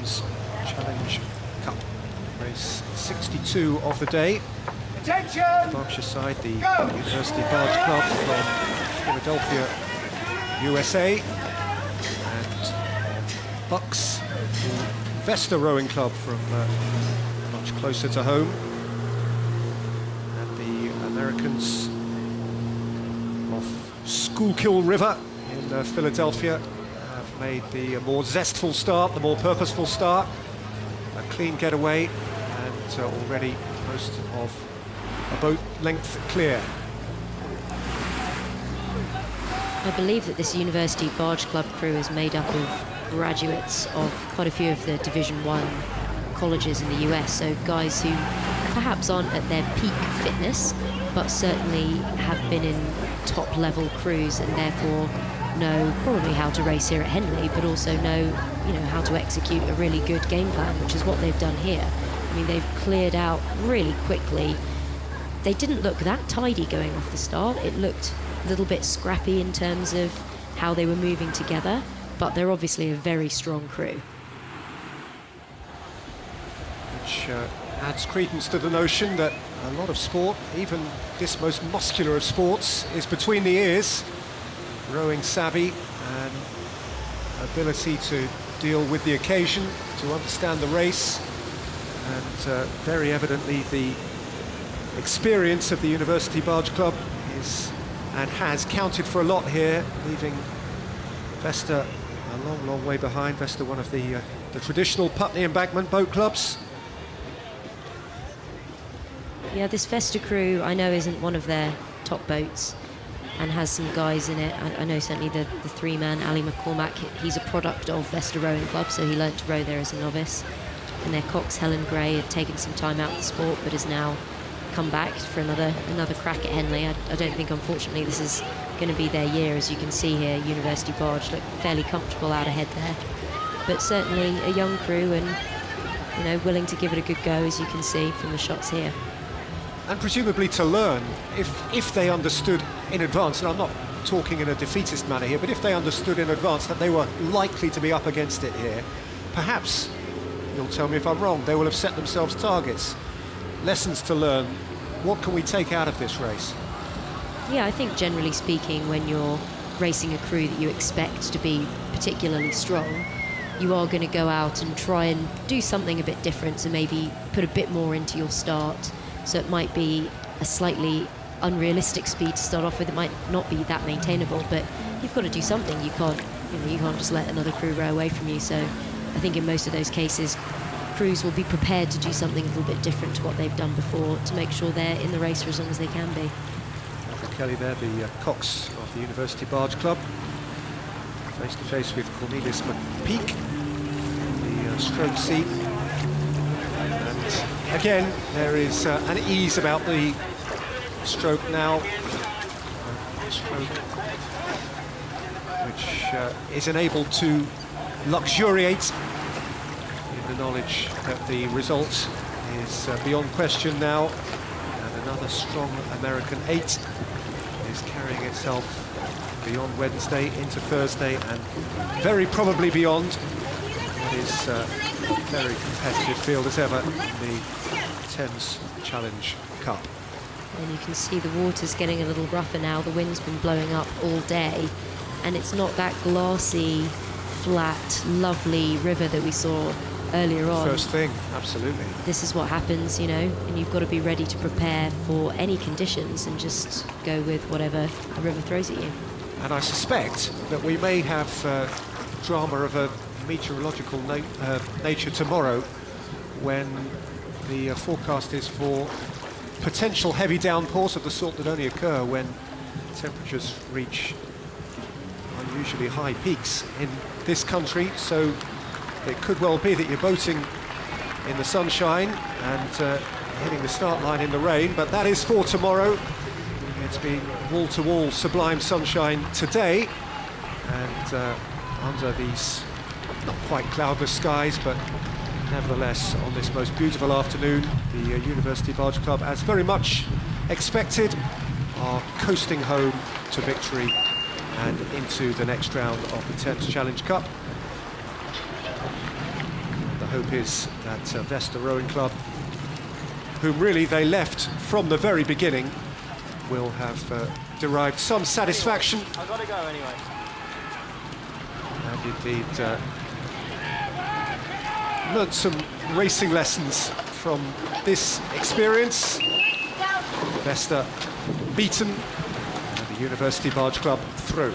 Thames Challenge Cup. Race 62 of the day. Attention! Berkshire side, the University Barge Club from Philadelphia, USA. And Bucks, the Vesta Rowing Club from much closer to home. And the Americans off Schuylkill River in Philadelphia have made the more zestful start, the more purposeful start. A clean getaway, and already most of a boat length clear. I believe that this University Barge Club crew is made up of graduates of quite a few of the Division I colleges in the US, so guys who perhaps aren't at their peak fitness, but certainly have been in top-level crews and therefore know probably how to race here at Henley, but also know, you know, how to execute a really good game plan, which is what they've done here. I mean, they've cleared out really quickly. They didn't look that tidy going off the start. It looked a little bit scrappy in terms of how they were moving together, but they're obviously a very strong crew. Which adds credence to the notion that a lot of sport, even this most muscular of sports, is between the ears. Rowing savvy and ability to deal with the occasion, to understand the race, and very evidently the experience of the University Barge Club is and has counted for a lot here, leaving Vesta a long, long way behind. Vesta, one of the traditional Putney Embankment boat clubs. Yeah, this Vesta crew I know isn't one of their top boats and has some guys in it. I know certainly the three-man Ali McCormack, he's a product of Vesta Rowing Club, so he learned to row there as a novice. And their cox, Helen Gray, had taken some time out of the sport but has now come back for another crack at Henley. I don't think, unfortunately, this is going to be their year. As you can see here, University Barge look fairly comfortable out ahead there, but certainly a young crew and, you know, willing to give it a good go, as you can see from the shots here. And presumably to learn, if they understood in advance, and I'm not talking in a defeatist manner here, but if they understood in advance that they were likely to be up against it here, perhaps, you'll tell me if I'm wrong, they will have set themselves targets. Lessons to learn. What can we take out of this race? Yeah, I think generally speaking, when you're racing a crew that you expect to be particularly strong, you are going to go out and try and do something a bit different, so maybe put a bit more into your start. So it might be a slightly unrealistic speed to start off with. It might not be that maintainable, but you've got to do something. You can't, you know, you can't just let another crew row away from you. So I think in most of those cases, crews will be prepared to do something a little bit different to what they've done before to make sure they're in the race for as long as they can be. Michael Kelly there, the cox of the University Barge Club, face to face with Cornelius McPeak, the stroke seat. And again, there is an ease about the stroke now, which is enabled to luxuriate the knowledge that the result is beyond question now, and another strong American eight is carrying itself beyond Wednesday into Thursday and very probably beyond. It is a very competitive field as ever in the Thames Challenge Cup. And you can see the water's getting a little rougher now. The wind's been blowing up all day, and it's not that glassy, flat, lovely river that we saw earlier on. First thing, absolutely. This is what happens, you know, and you've got to be ready to prepare for any conditions and just go with whatever the river throws at you. And I suspect that we may have drama of a meteorological nature tomorrow, when the forecast is for potential heavy downpours of the sort that only occur when temperatures reach unusually high peaks in this country. So it could well be that you're boating in the sunshine and hitting the start line in the rain, but that is for tomorrow. It's been wall-to-wall sublime sunshine today, and under these not quite cloudless skies, but nevertheless on this most beautiful afternoon, the University Barge Club, as very much expected, are coasting home to victory and into the next round of the Thames Challenge Cup. hope is that Vesta Rowing Club, whom really they left from the very beginning, will have derived some satisfaction. I've got to go anyway. And indeed, learned some racing lessons from this experience. Vesta beaten, and the University Barge Club through.